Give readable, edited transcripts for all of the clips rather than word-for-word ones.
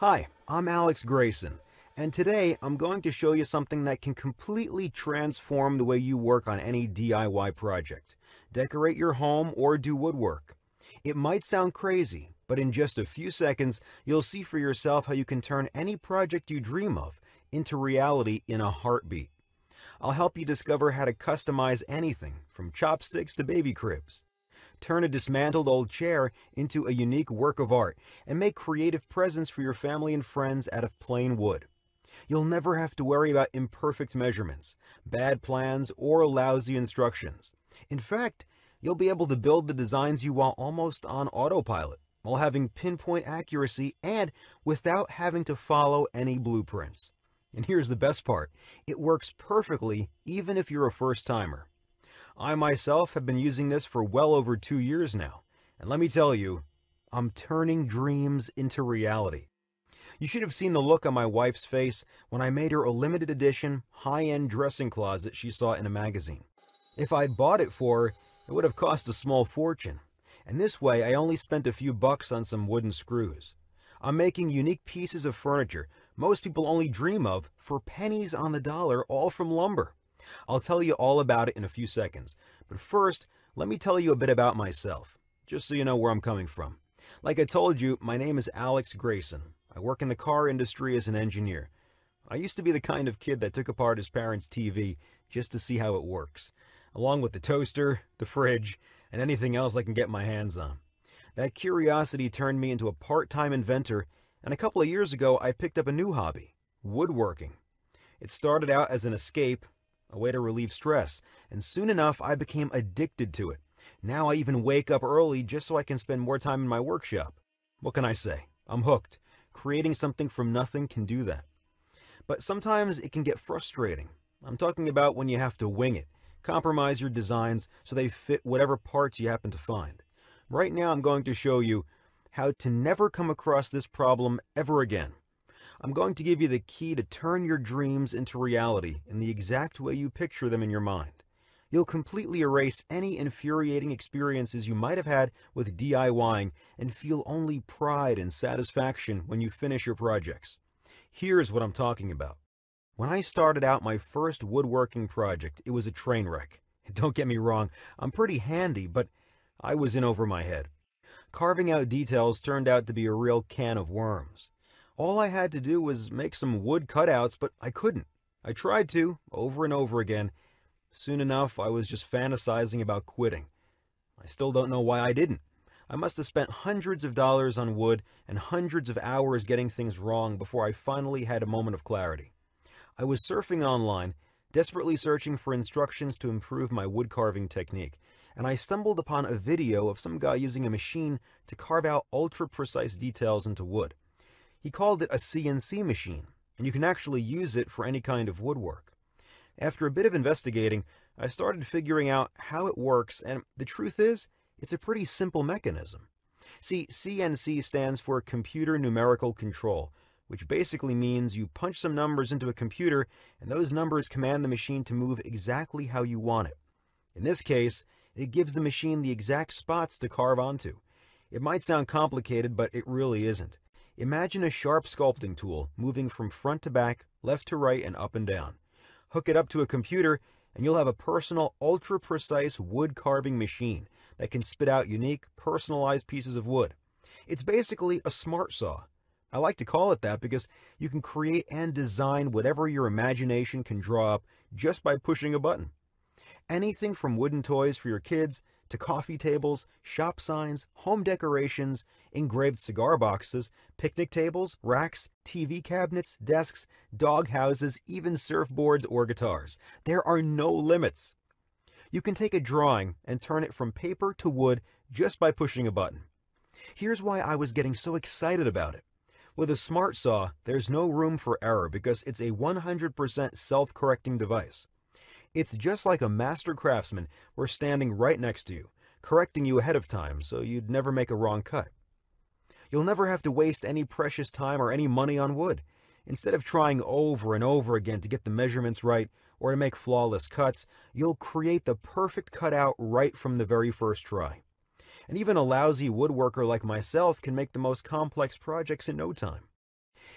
Hi, I'm Alex Grayson, and today I'm going to show you something that can completely transform the way you work on any DIY project. Decorate your home or do woodwork. It might sound crazy, but in just a few seconds, you'll see for yourself how you can turn any project you dream of into reality in a heartbeat. I'll help you discover how to customize anything, from chopsticks to baby cribs. Turn a dismantled old chair into a unique work of art and make creative presents for your family and friends out of plain wood. You'll never have to worry about imperfect measurements, bad plans, or lousy instructions. In fact, you'll be able to build the designs you want almost on autopilot, while having pinpoint accuracy and without having to follow any blueprints. And here's the best part, it works perfectly even if you're a first-timer. I myself have been using this for well over 2 years now, and let me tell you, I'm turning dreams into reality. You should have seen the look on my wife's face when I made her a limited edition, high-end dressing closet she saw in a magazine. If I'd bought it for her, it would have cost a small fortune, and this way I only spent a few bucks on some wooden screws. I'm making unique pieces of furniture most people only dream of for pennies on the dollar, all from lumber. I'll tell you all about it in a few seconds, but first, let me tell you a bit about myself, just so you know where I'm coming from. Like I told you, my name is Alex Grayson. I work in the car industry as an engineer. I used to be the kind of kid that took apart his parents' TV just to see how it works, along with the toaster, the fridge, and anything else I can get my hands on. That curiosity turned me into a part-time inventor, and a couple of years ago I picked up a new hobby, woodworking. It started out as an escape, a way to relieve stress, and soon enough I became addicted to it. Now I even wake up early just so I can spend more time in my workshop. What can I say? I'm hooked. Creating something from nothing can do that. But sometimes it can get frustrating. I'm talking about when you have to wing it, compromise your designs so they fit whatever parts you happen to find. Right now I'm going to show you how to never come across this problem ever again. I'm going to give you the key to turn your dreams into reality in the exact way you picture them in your mind. You'll completely erase any infuriating experiences you might have had with DIYing and feel only pride and satisfaction when you finish your projects. Here's what I'm talking about. When I started out my first woodworking project, it was a train wreck. Don't get me wrong, I'm pretty handy, but I was in over my head. Carving out details turned out to be a real can of worms. All I had to do was make some wood cutouts, but I couldn't. I tried to, over and over again. Soon enough, I was just fantasizing about quitting. I still don't know why I didn't. I must have spent hundreds of dollars on wood and hundreds of hours getting things wrong before I finally had a moment of clarity. I was surfing online, desperately searching for instructions to improve my wood carving technique, and I stumbled upon a video of some guy using a machine to carve out ultra-precise details into wood. He called it a CNC machine, and you can actually use it for any kind of woodwork. After a bit of investigating, I started figuring out how it works, and the truth is, it's a pretty simple mechanism. See, CNC stands for Computer Numerical Control, which basically means you punch some numbers into a computer, and those numbers command the machine to move exactly how you want it. In this case, it gives the machine the exact spots to carve onto. It might sound complicated, but it really isn't. Imagine a sharp sculpting tool moving from front to back, left to right, and up and down. Hook it up to a computer, and you'll have a personal, ultra-precise wood carving machine that can spit out unique, personalized pieces of wood. It's basically a smart saw. I like to call it that because you can create and design whatever your imagination can draw up just by pushing a button. Anything from wooden toys for your kids to coffee tables, shop signs, home decorations, engraved cigar boxes, picnic tables, racks, TV cabinets, desks, dog houses, even surfboards or guitars. There are no limits. You can take a drawing and turn it from paper to wood just by pushing a button. Here's why I was getting so excited about it. With a smart saw, there's no room for error because it's a 100% self-correcting device. It's just like a master craftsman were standing right next to you, correcting you ahead of time so you'd never make a wrong cut. You'll never have to waste any precious time or any money on wood. Instead of trying over and over again to get the measurements right or to make flawless cuts, you'll create the perfect cutout right from the very first try. And even a lousy woodworker like myself can make the most complex projects in no time.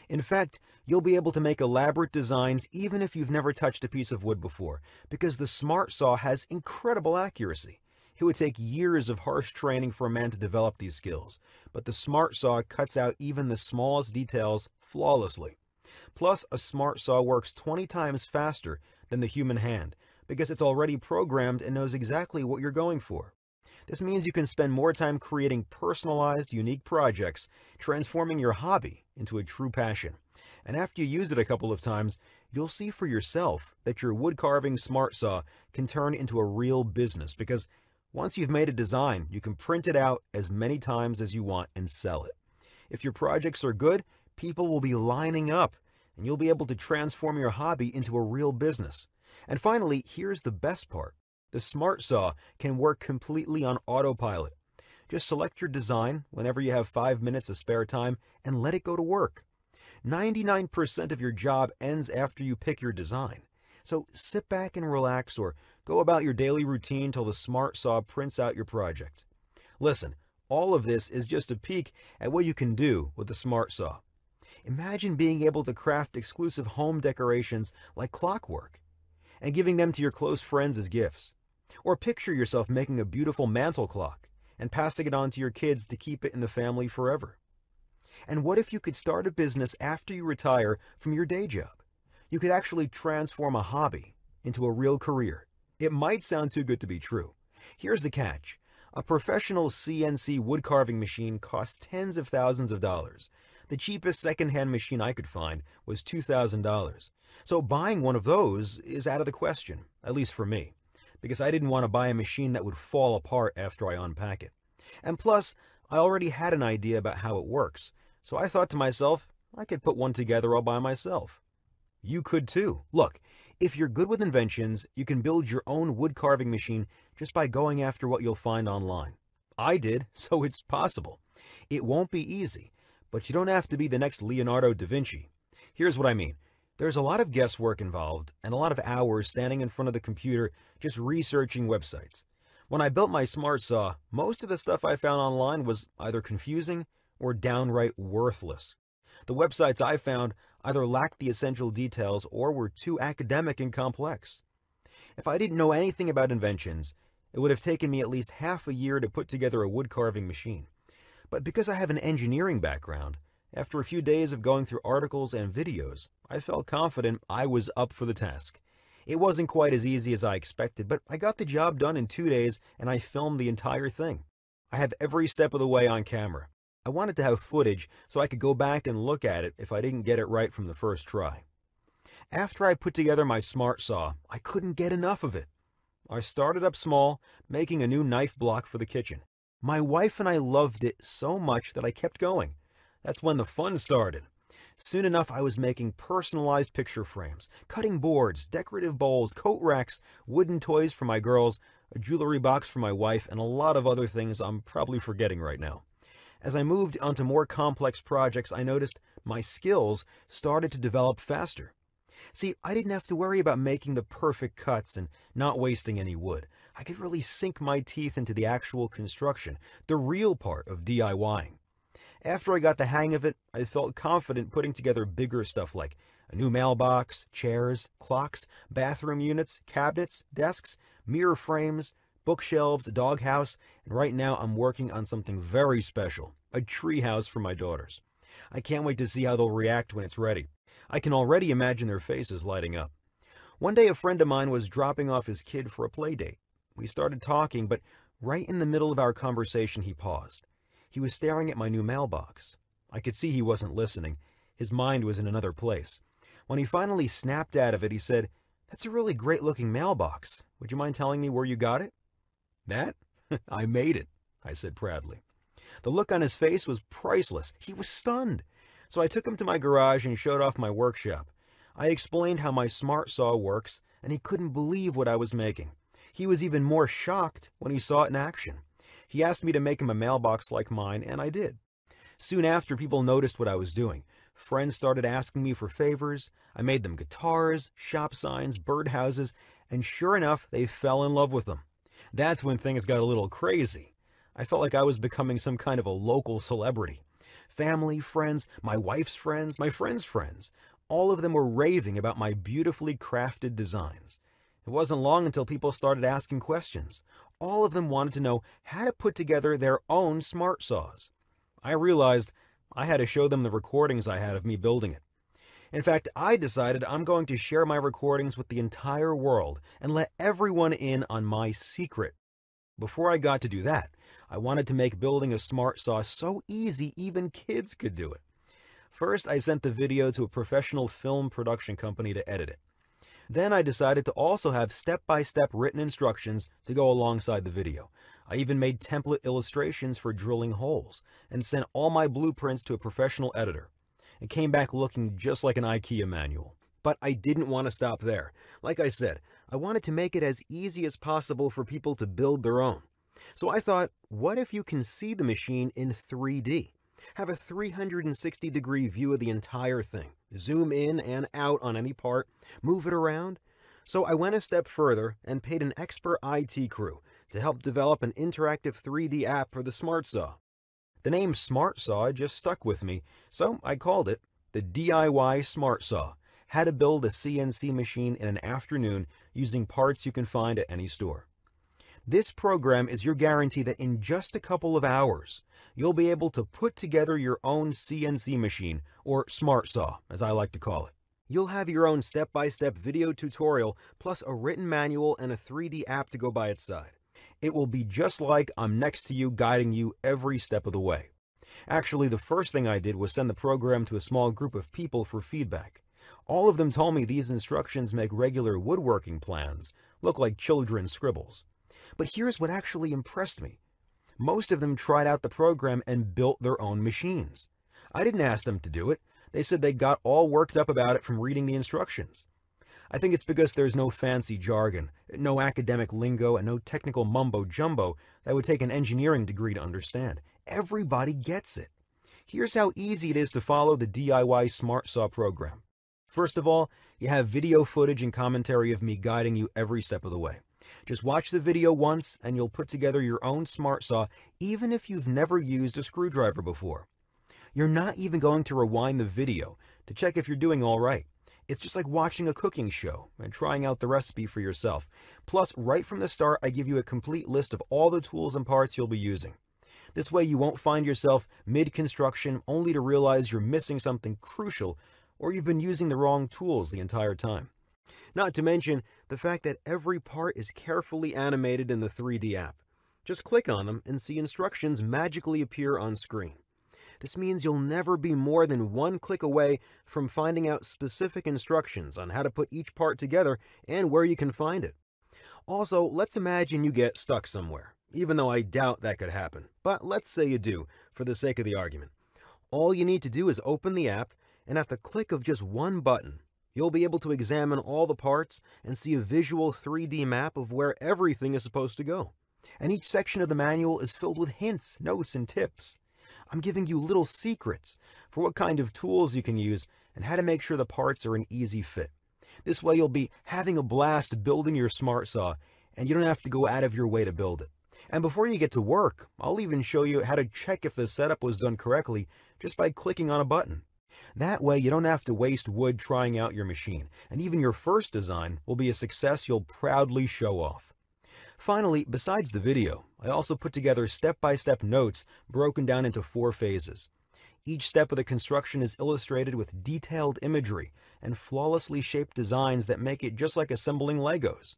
In fact, you'll be able to make elaborate designs even if you've never touched a piece of wood before, because the SmartSaw has incredible accuracy. It would take years of harsh training for a man to develop these skills, but the SmartSaw cuts out even the smallest details flawlessly. Plus, a SmartSaw works 20 times faster than the human hand, because it's already programmed and knows exactly what you're going for. This means you can spend more time creating personalized, unique projects, transforming your hobby into a true passion. And after you use it a couple of times, you'll see for yourself that your wood carving SmartSaw can turn into a real business, because once you've made a design, you can print it out as many times as you want and sell it. If your projects are good, people will be lining up, and you'll be able to transform your hobby into a real business. And finally, here's the best part. The SmartSaw can work completely on autopilot. Just select your design whenever you have 5 minutes of spare time and let it go to work. 99% of your job ends after you pick your design. So sit back and relax, or go about your daily routine till the SmartSaw prints out your project. Listen, all of this is just a peek at what you can do with the SmartSaw. Imagine being able to craft exclusive home decorations like clockwork, and giving them to your close friends as gifts. Or picture yourself making a beautiful mantel clock and passing it on to your kids to keep it in the family forever. And what if you could start a business after you retire from your day job? You could actually transform a hobby into a real career. It might sound too good to be true. Here's the catch. A professional CNC wood carving machine costs tens of thousands of dollars. The cheapest secondhand machine I could find was $2,000. So buying one of those is out of the question, at least for me, because I didn't want to buy a machine that would fall apart after I unpack it. And plus, I already had an idea about how it works, so I thought to myself, I could put one together all by myself. You could too. Look, if you're good with inventions, you can build your own wood carving machine just by going after what you'll find online. I did, so it's possible. It won't be easy, but you don't have to be the next Leonardo da Vinci. Here's what I mean. There's a lot of guesswork involved and a lot of hours standing in front of the computer just researching websites. When I built my SmartSaw, most of the stuff I found online was either confusing or downright worthless. The websites I found either lacked the essential details or were too academic and complex. If I didn't know anything about inventions, it would have taken me at least half a year to put together a wood carving machine. But because I have an engineering background, after a few days of going through articles and videos, I felt confident I was up for the task. It wasn't quite as easy as I expected, but I got the job done in 2 days and I filmed the entire thing. I have every step of the way on camera. I wanted to have footage so I could go back and look at it if I didn't get it right from the first try. After I put together my SmartSaw, I couldn't get enough of it. I started up small, making a new knife block for the kitchen. My wife and I loved it so much that I kept going. That's when the fun started. Soon enough, I was making personalized picture frames, cutting boards, decorative bowls, coat racks, wooden toys for my girls, a jewelry box for my wife, and a lot of other things I'm probably forgetting right now. As I moved onto more complex projects, I noticed my skills started to develop faster. See, I didn't have to worry about making the perfect cuts and not wasting any wood. I could really sink my teeth into the actual construction, the real part of DIYing. After I got the hang of it, I felt confident putting together bigger stuff like a new mailbox, chairs, clocks, bathroom units, cabinets, desks, mirror frames, bookshelves, a doghouse, and right now I'm working on something very special, a treehouse for my daughters. I can't wait to see how they'll react when it's ready. I can already imagine their faces lighting up. One day a friend of mine was dropping off his kid for a play date. We started talking, but right in the middle of our conversation he paused. He was staring at my new mailbox. I could see he wasn't listening. His mind was in another place. When he finally snapped out of it, he said, "That's a really great looking mailbox. Would you mind telling me where you got it?" "That? I made it," I said proudly. The look on his face was priceless. He was stunned. So I took him to my garage and showed off my workshop. I explained how my SmartSaw works, and he couldn't believe what I was making. He was even more shocked when he saw it in action. He asked me to make him a mailbox like mine, and I did. Soon after, people noticed what I was doing. Friends started asking me for favors. I made them guitars, shop signs, birdhouses, and sure enough, they fell in love with them. That's when things got a little crazy. I felt like I was becoming some kind of a local celebrity. Family, friends, my wife's friends, my friends' friends. All of them were raving about my beautifully crafted designs. It wasn't long until people started asking questions. All of them wanted to know how to put together their own smart saws. I realized I had to show them the recordings I had of me building it. In fact, I decided I'm going to share my recordings with the entire world and let everyone in on my secret. Before I got to do that, I wanted to make building a smart saw so easy even kids could do it. First, I sent the video to a professional film production company to edit it. Then I decided to also have step-by-step written instructions to go alongside the video. I even made template illustrations for drilling holes and sent all my blueprints to a professional editor. It came back looking just like an IKEA manual. But I didn't want to stop there. Like I said, I wanted to make it as easy as possible for people to build their own. So I thought, what if you can see the machine in 3D? Have a 360-degree view of the entire thing. Zoom in and out on any part, move it around. So I went a step further and paid an expert IT crew to help develop an interactive 3D app for the SmartSaw. The name SmartSaw just stuck with me, so I called it the DIY SmartSaw. How to build a CNC machine in an afternoon using parts you can find at any store. This program is your guarantee that in just a couple of hours, you'll be able to put together your own CNC machine, or smart saw, as I like to call it. You'll have your own step-by-step video tutorial, plus a written manual and a 3D app to go by its side. It will be just like I'm next to you, guiding you every step of the way. Actually, the first thing I did was send the program to a small group of people for feedback. All of them told me these instructions make regular woodworking plans look like children's scribbles. But here's what actually impressed me. Most of them tried out the program and built their own machines. I didn't ask them to do it. They said they got all worked up about it from reading the instructions. I think it's because there's no fancy jargon, no academic lingo, and no technical mumbo-jumbo that would take an engineering degree to understand. Everybody gets it. Here's how easy it is to follow the DIY Smart Saw program. First of all, you have video footage and commentary of me guiding you every step of the way. Just watch the video once and you'll put together your own smart saw, even if you've never used a screwdriver before. You're not even going to rewind the video to check if you're doing all right. It's just like watching a cooking show and trying out the recipe for yourself. Plus, right from the start, I give you a complete list of all the tools and parts you'll be using. This way you won't find yourself mid-construction only to realize you're missing something crucial, or you've been using the wrong tools the entire time. Not to mention the fact that every part is carefully animated in the 3D app. Just click on them and see instructions magically appear on screen. This means you'll never be more than one click away from finding out specific instructions on how to put each part together and where you can find it. Also, let's imagine you get stuck somewhere, even though I doubt that could happen. But let's say you do, for the sake of the argument. All you need to do is open the app, and at the click of just one button, you'll be able to examine all the parts and see a visual 3D map of where everything is supposed to go. And each section of the manual is filled with hints, notes, and tips. I'm giving you little secrets for what kind of tools you can use and how to make sure the parts are an easy fit. This way you'll be having a blast building your smart saw, and you don't have to go out of your way to build it. And before you get to work, I'll even show you how to check if the setup was done correctly just by clicking on a button. That way you don't have to waste wood trying out your machine, and even your first design will be a success you'll proudly show off. Finally, besides the video, I also put together step-by-step notes broken down into 4 phases. Each step of the construction is illustrated with detailed imagery and flawlessly shaped designs that make it just like assembling Legos.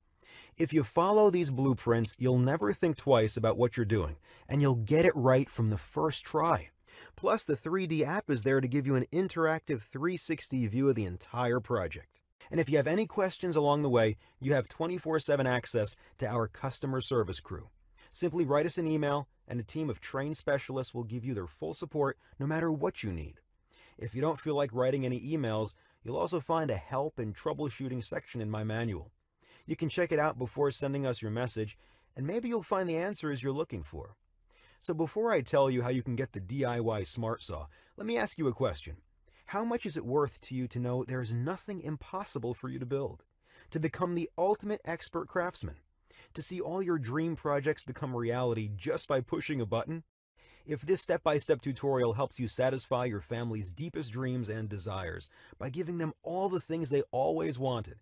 If you follow these blueprints, you'll never think twice about what you're doing, and you'll get it right from the first try. Plus, the 3D app is there to give you an interactive 360 view of the entire project. And if you have any questions along the way, you have 24/7 access to our customer service crew. Simply write us an email, and a team of trained specialists will give you their full support no matter what you need. If you don't feel like writing any emails, you'll also find a help and troubleshooting section in my manual. You can check it out before sending us your message, and maybe you'll find the answers you're looking for. So before I tell you how you can get the DIY Smart Saw, let me ask you a question. How much is it worth to you to know there's nothing impossible for you to build? To become the ultimate expert craftsman? To see all your dream projects become reality just by pushing a button? If this step-by-step tutorial helps you satisfy your family's deepest dreams and desires by giving them all the things they always wanted,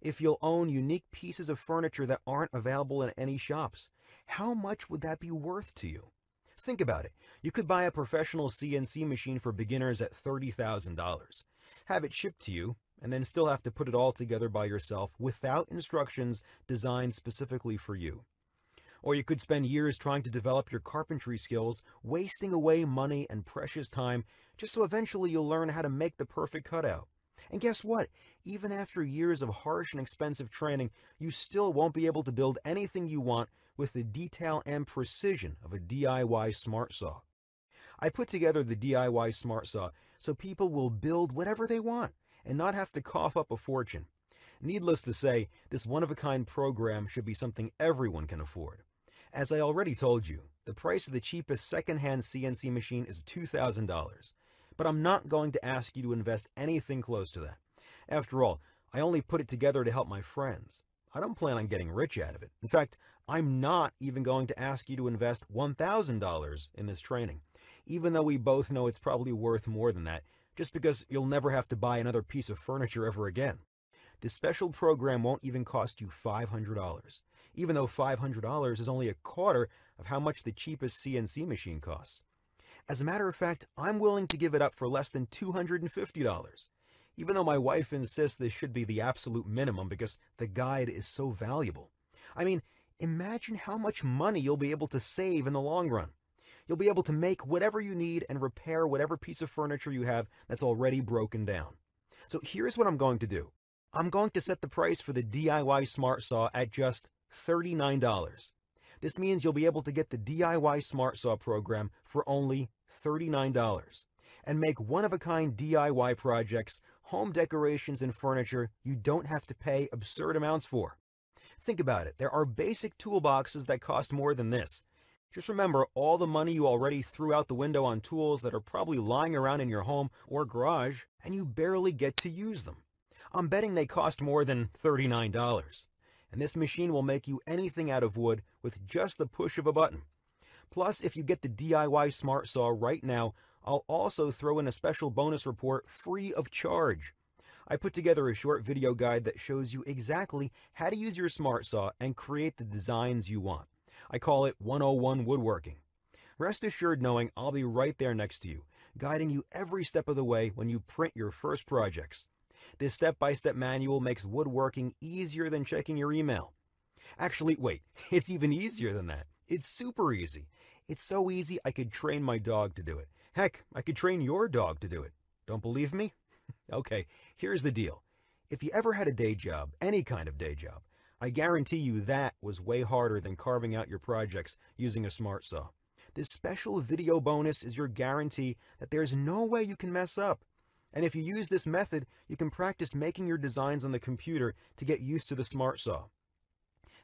if you'll own unique pieces of furniture that aren't available in any shops, how much would that be worth to you? Think about it. You could buy a professional CNC machine for beginners at $30,000, have it shipped to you, and then still have to put it all together by yourself without instructions designed specifically for you. Or you could spend years trying to develop your carpentry skills, wasting away money and precious time just so eventually you'll learn how to make the perfect cutout. And guess what? Even after years of harsh and expensive training, you still won't be able to build anything you want with the detail and precision of a DIY smart saw. I put together the DIY smart saw so people will build whatever they want and not have to cough up a fortune. Needless to say, this one-of-a-kind program should be something everyone can afford. As I already told you, the price of the cheapest second-hand CNC machine is $2,000, but I'm not going to ask you to invest anything close to that. After all, I only put it together to help my friends. I don't plan on getting rich out of it. In fact, I'm not even going to ask you to invest $1,000 in this training, even though we both know it's probably worth more than that, just because you'll never have to buy another piece of furniture ever again. This special program won't even cost you $500, even though $500 is only a quarter of how much the cheapest CNC machine costs. As a matter of fact, I'm willing to give it up for less than $250, even though my wife insists this should be the absolute minimum because the guide is so valuable. I mean, imagine how much money you'll be able to save in the long run. You'll be able to make whatever you need and repair whatever piece of furniture you have that's already broken down. So here's what I'm going to do. I'm going to set the price for the DIY Smart Saw at just $39. This means you'll be able to get the DIY Smart Saw program for only $39 and make one-of-a-kind DIY projects, home decorations, and furniture you don't have to pay absurd amounts for. Think about it. There are basic toolboxes that cost more than this. Just remember all the money you already threw out the window on tools that are probably lying around in your home or garage, and you barely get to use them. I'm betting they cost more than $39, and this machine will make you anything out of wood with just the push of a button. Plus, if you get the DIY Smart Saw right now, I'll also throw in a special bonus report free of charge. I put together a short video guide that shows you exactly how to use your Smart Saw and create the designs you want. I call it 101 Woodworking. Rest assured knowing I'll be right there next to you, guiding you every step of the way when you print your first projects. This step-by-step manual makes woodworking easier than checking your email. Actually, wait, it's even easier than that. It's super easy. It's so easy I could train my dog to do it. Heck, I could train your dog to do it. Don't believe me? Okay, here's the deal. If you ever had a day job, any kind of day job, I guarantee you that was way harder than carving out your projects using a smart saw. This special video bonus is your guarantee that there's no way you can mess up. And if you use this method, you can practice making your designs on the computer to get used to the smart saw.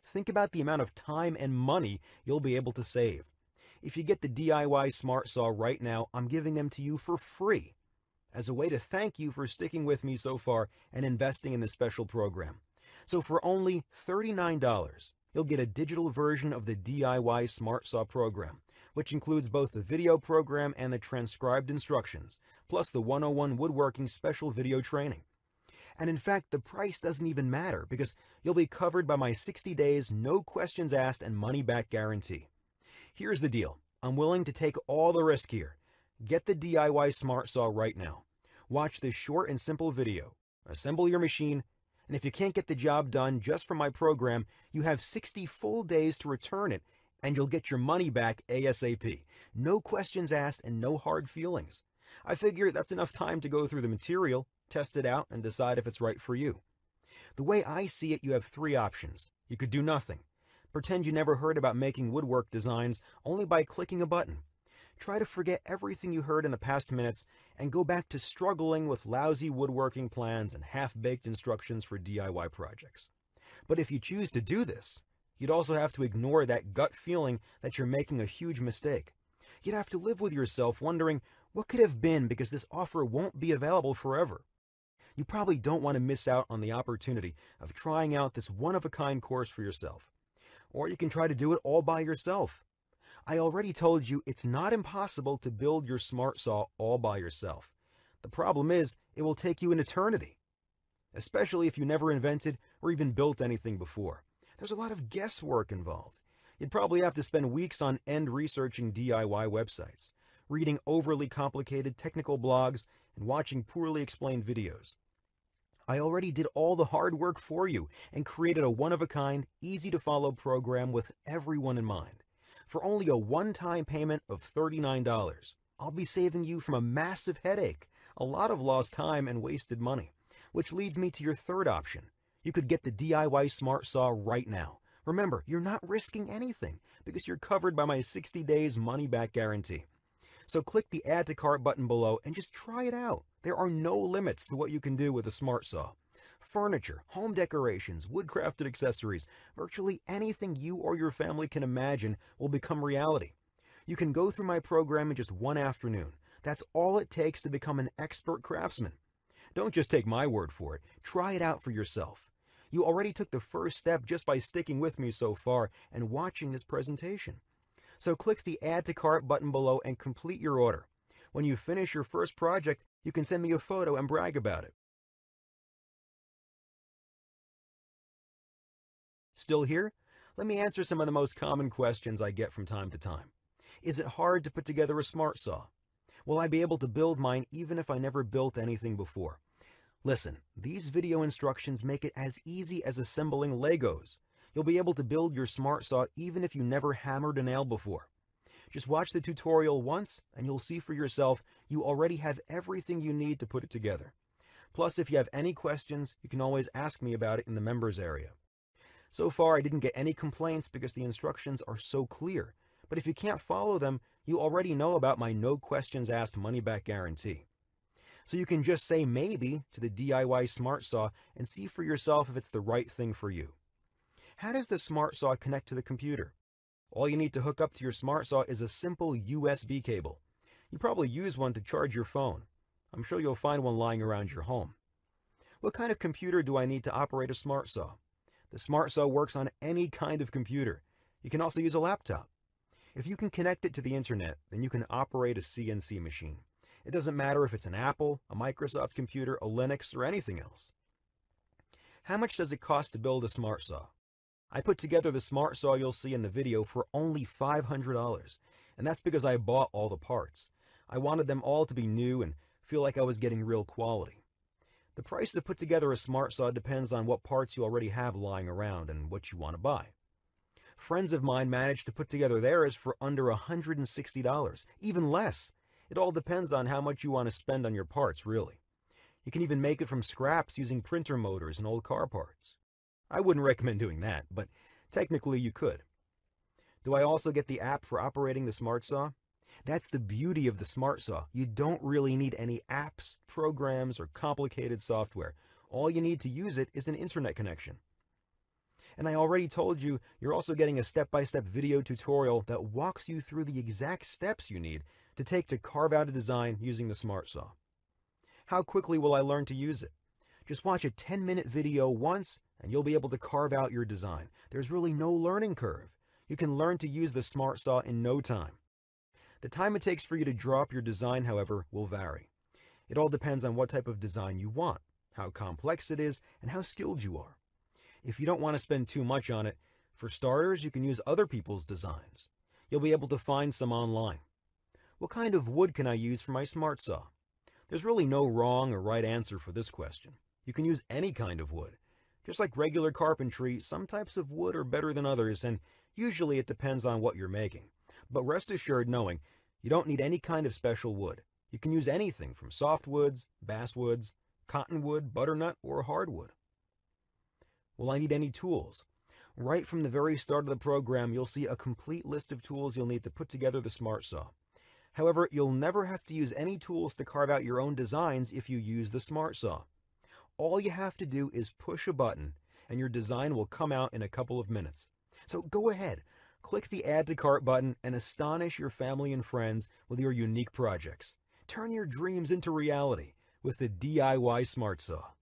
Think about the amount of time and money you'll be able to save. If you get the DIY smart saw right now, I'm giving them to you for free as a way to thank you for sticking with me so far and investing in this special program. So for only $39, you'll get a digital version of the DIY Smart Saw program, which includes both the video program and the transcribed instructions, plus the 101 Woodworking special video training. And in fact, the price doesn't even matter because you'll be covered by my 60 days, no questions asked, and money-back guarantee. Here's the deal. I'm willing to take all the risk here. Get the DIY Smart Saw right now. Watch this short and simple video. Assemble your machine. And if you can't get the job done just from my program, you have 60 full days to return it, and you'll get your money back ASAP. No questions asked and no hard feelings. I figure that's enough time to go through the material, test it out, and decide if it's right for you. The way I see it, you have three options. You could do nothing. Pretend you never heard about making woodwork designs only by clicking a button. Try to forget everything you heard in the past minutes and go back to struggling with lousy woodworking plans and half-baked instructions for DIY projects. But if you choose to do this, you'd also have to ignore that gut feeling that you're making a huge mistake. You'd have to live with yourself wondering what could have been because this offer won't be available forever. You probably don't want to miss out on the opportunity of trying out this one-of-a-kind course for yourself. Or you can try to do it all by yourself. I already told you it's not impossible to build your smart saw all by yourself. The problem is, it will take you an eternity, especially if you never invented or even built anything before. There's a lot of guesswork involved. You'd probably have to spend weeks on end researching DIY websites, reading overly complicated technical blogs, and watching poorly explained videos. I already did all the hard work for you and created a one-of-a-kind, easy-to-follow program with everyone in mind. For only a one-time payment of $39, I'll be saving you from a massive headache, a lot of lost time and wasted money. Which leads me to your third option. You could get the DIY Smart Saw right now. Remember, you're not risking anything because you're covered by my 60 days money-back guarantee. So click the Add to Cart button below and just try it out. There are no limits to what you can do with a smart saw. Furniture, home decorations, wood-crafted accessories, virtually anything you or your family can imagine will become reality. You can go through my program in just one afternoon. That's all it takes to become an expert craftsman. Don't just take my word for it. Try it out for yourself. You already took the first step just by sticking with me so far and watching this presentation. So click the Add to Cart button below and complete your order. When you finish your first project, you can send me a photo and brag about it. Still here? Let me answer some of the most common questions I get from time to time. Is it hard to put together a smart saw? Will I be able to build mine even if I never built anything before? Listen, these video instructions make it as easy as assembling Legos. You'll be able to build your smart saw even if you never hammered a nail before. Just watch the tutorial once and you'll see for yourself you already have everything you need to put it together. Plus, if you have any questions, you can always ask me about it in the members area. So far, I didn't get any complaints because the instructions are so clear. But if you can't follow them, you already know about my no questions asked money-back guarantee. So you can just say maybe to the DIY smart saw and see for yourself if it's the right thing for you. How does the smart saw connect to the computer? All you need to hook up to your smart saw is a simple USB cable. You probably use one to charge your phone. I'm sure you'll find one lying around your home. What kind of computer do I need to operate a smart saw? The smart saw works on any kind of computer. You can also use a laptop. If you can connect it to the internet, then you can operate a CNC machine. It doesn't matter if it's an Apple, a Microsoft computer, a Linux, or anything else. How much does it cost to build a smart saw? I put together the smart saw you'll see in the video for only $500, and that's because I bought all the parts. I wanted them all to be new and feel like I was getting real quality. The price to put together a smart saw depends on what parts you already have lying around and what you want to buy. Friends of mine managed to put together theirs for under $160, even less. It all depends on how much you want to spend on your parts, really. You can even make it from scraps using printer motors and old car parts. I wouldn't recommend doing that, but technically you could. Do I also get the app for operating the smart saw? That's the beauty of the smart saw. You don't really need any apps, programs, or complicated software. All you need to use it is an internet connection. And I already told you, you're also getting a step-by-step video tutorial that walks you through the exact steps you need to take to carve out a design using the smart saw. How quickly will I learn to use it? Just watch a 10-minute video once and you'll be able to carve out your design. There's really no learning curve. You can learn to use the smart saw in no time. The time it takes for you to draw up your design, however, will vary. It all depends on what type of design you want, how complex it is, and how skilled you are. If you don't want to spend too much on it, for starters, you can use other people's designs. You'll be able to find some online. What kind of wood can I use for my smart saw? There's really no wrong or right answer for this question. You can use any kind of wood. Just like regular carpentry, some types of wood are better than others, and usually it depends on what you're making. But rest assured knowing you don't need any kind of special wood. You can use anything from softwoods, basswoods, cottonwood, butternut, or hardwood. Will I need any tools? Right from the very start of the program, you'll see a complete list of tools you'll need to put together the smart saw. However, you'll never have to use any tools to carve out your own designs if you use the smart saw. All you have to do is push a button, and your design will come out in a couple of minutes. So go ahead, click the Add to Cart button and astonish your family and friends with your unique projects. Turn your dreams into reality with the DIY smart saw.